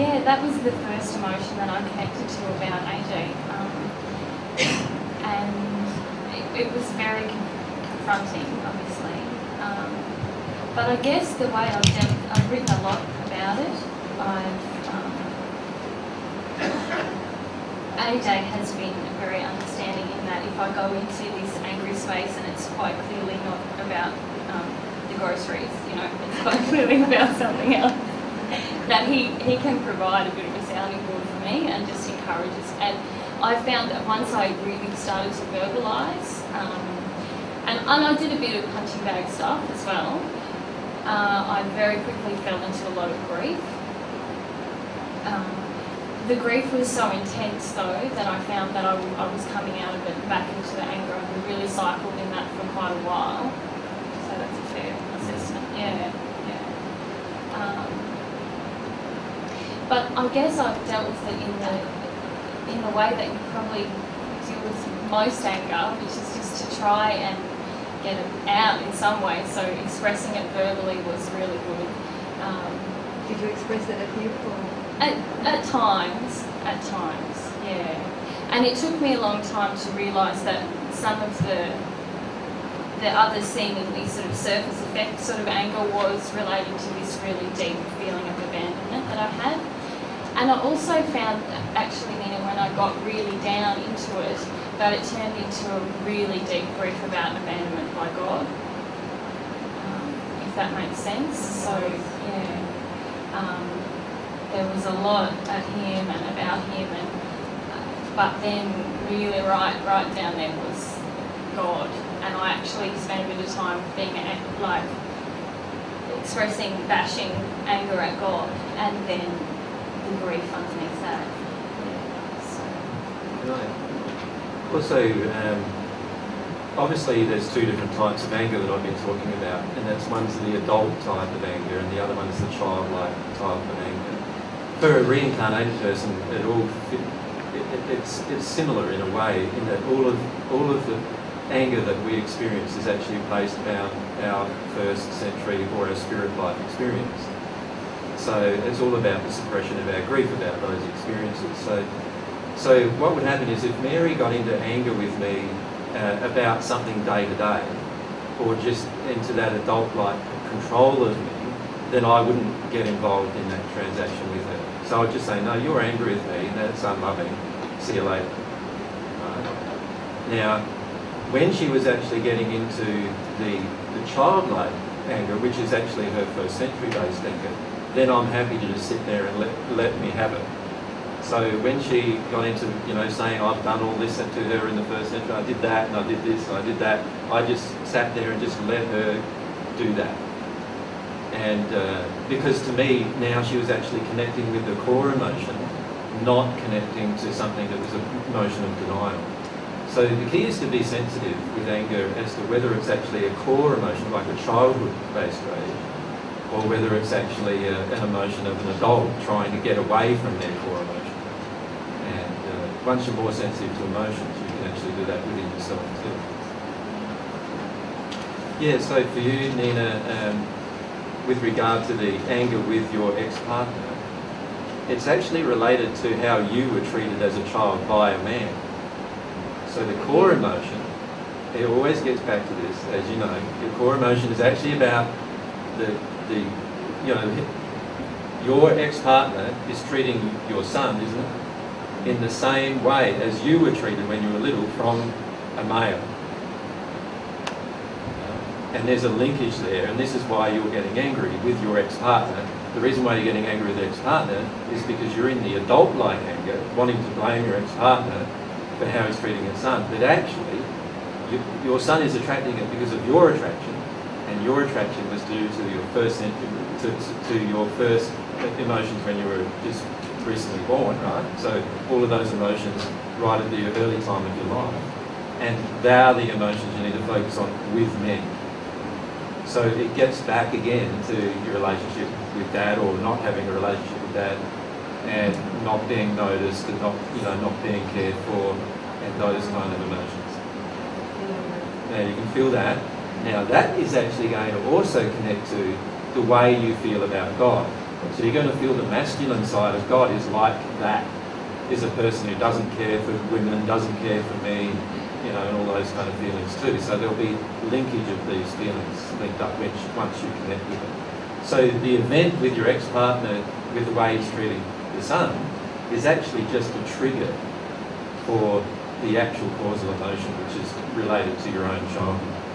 Yeah, that was the first emotion that I connected to about AJ. And it was very confronting, obviously. But I guess the way I've written a lot about it, AJ has been very understanding in that if I go into this angry space and it's quite clearly not about the groceries, you know, it's quite clearly about something else, that he can provide a bit of a sounding board for me and just encourages. And I found that once I really started to verbalise, and I did a bit of punching bag stuff as well, I very quickly fell into a lot of grief. The grief was so intense though that I found that I was coming out of it back into the anger. I really cycled in that for quite a while. So that's a fair assessment. Yeah, yeah. But I guess I've dealt with it in the way that you probably deal with most anger, which is just to try and get it out in some way. So expressing it verbally was really good. Did you express it at you? At times, yeah. And it took me a long time to realise that some of the other seemingly sort of surface effect sort of anger was related to this really deep feeling of abandonment that I had. And I also found that actually, Nina, when I got really down into it, that it turned into a really deep grief about abandonment by God, if that makes sense. So, yeah. There was a lot at him and about him, and but then really right down there was God, and I actually spent a bit of time being like expressing bashing anger at God, and then the grief underneath that. Yeah, so. Right. Also, obviously, there's two different types of anger that I've been talking about, and that's one's the adult type of anger, and the other one is the childlike type of anger. For a reincarnated person, it's similar in a way, in that all of the anger that we experience is actually based around our first century or our spirit life experience. So it's all about the suppression of our grief about those experiences. So what would happen is if Mary got into anger with me about something day to day, or just into that adult-like control of me, then I wouldn't get involved in that transaction with her. So I'd just say, no, you're angry with me, that's unloving, see you later. Right? Now, when she was actually getting into the childlike anger, which is actually her first century-based anger, then I'm happy to just sit there and let me have it. So when she got into, you know, saying I've done all this to her in the first century, I did that and I did this and I did that, I just sat there and just let her do that. And because to me now she was actually connecting with the core emotion, not connecting to something that was an emotion of denial. So the key is to be sensitive with anger as to whether it's actually a core emotion, like a childhood-based rage, or whether it's actually an emotion of an adult trying to get away from their core emotion. And once you're more sensitive to emotions, you can actually do that within yourself too. Yeah, so for you, Nina, with regard to the anger with your ex-partner, it's actually related to how you were treated as a child by a man. So the core emotion, it always gets back to this, as you know, your core emotion is actually about the you know, your ex-partner is treating your son, isn't it, in the same way as you were treated when you were little from a male. And there's a linkage there, and this is why you're getting angry with your ex-partner. The reason why you're getting angry with your ex-partner is because you're in the adult-like anger, wanting to blame your ex-partner for how he's treating his son. But actually, your son is attracting it because of your attraction, and your attraction was due to your first emotions when you were just recently born, right? So all of those emotions right at the early time of your life, and they are the emotions you need to focus on with men. So it gets back again to your relationship with dad, or not having a relationship with dad, and not being noticed, and not, you know, not being cared for, and those kind of emotions. Now you can feel that. Now that is actually going to also connect to the way you feel about God. So you're going to feel the masculine side of God is like that, is a person who doesn't care for women, doesn't care for me, you know, and all those kind of feelings too. So there'll be linkage of these feelings linked up once you connect with them. So the event with your ex-partner, with the way he's treating your son, is actually just a trigger for the actual causal emotion, which is related to your own childhood.